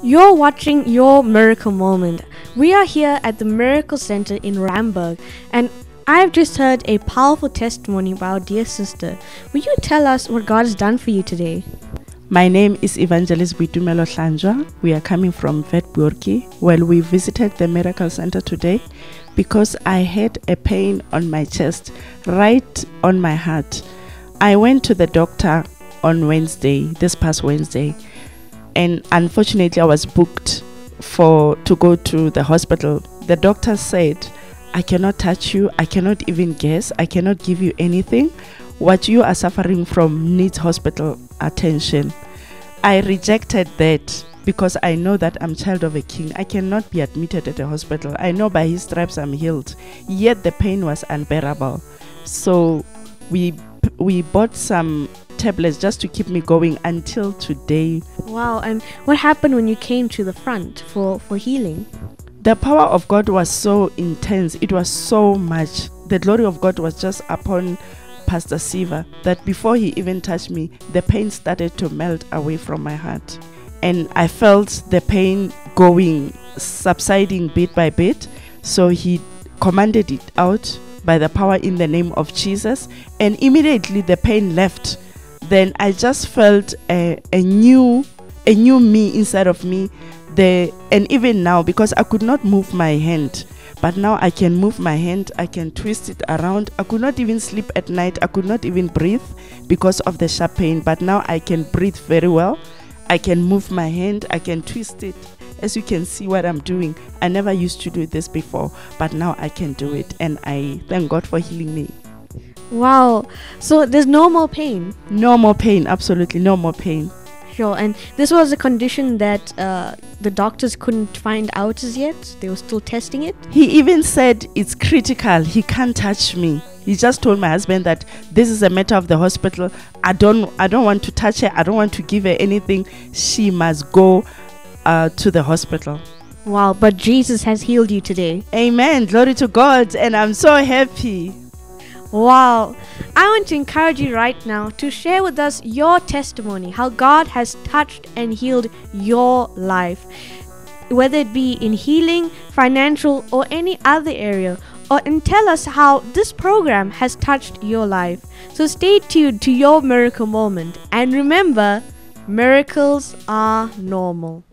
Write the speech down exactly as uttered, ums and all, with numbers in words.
You're watching your miracle moment. We are here at the Miracle Center in Ramberg, and I've just heard a powerful testimony by our dear sister. Will you tell us what God has done for you today? My name is Evangelist Boitumelo. We are coming from vetbjorki. Well, we visited the Miracle Center today because I had a pain on my chest, right on my heart. I went to the doctor on Wednesday, this past Wednesday. And unfortunately, I was booked for to go to the hospital. The doctor said, I cannot touch you. I cannot even guess. I cannot give you anything. What you are suffering from needs hospital attention. I rejected that because I know that I'm child of a king. I cannot be admitted at a hospital. I know by his stripes I'm healed. Yet the pain was unbearable. So we we bought some tablets just to keep me going until today. Wow, and what happened when you came to the front for, for healing? The power of God was so intense. It was so much. The glory of God was just upon Pastor Siva that before he even touched me, the pain started to melt away from my heart. And I felt the pain going, subsiding bit by bit. So he commanded it out by the power in the name of Jesus. And immediately the pain left. Then I just felt a, a new a new me inside of me. The and even now, because I could not move my hand, but now I can move my hand, I can twist it around. I could not even sleep at night, I could not even breathe because of the sharp pain, but now I can breathe very well. I can move my hand, I can twist it. As you can see what I'm doing, I never used to do this before, but now I can do it, and I thank God for healing me. Wow, so there's no more pain? No more pain, absolutely no more pain. Sure, and this was a condition that uh, the doctors couldn't find out as yet? They were still testing it? He even said it's critical, he can't touch me. He just told my husband that this is a matter of the hospital. I don't, I don't want to touch her, I don't want to give her anything. She must go uh, to the hospital. Wow, but Jesus has healed you today. Amen, glory to God, and I'm so happy. Wow, I want to encourage you right now to share with us your testimony, how God has touched and healed your life, whether it be in healing, financial, or any other area, or and tell us how this program has touched your life. So stay tuned to your miracle moment, and remember, miracles are normal.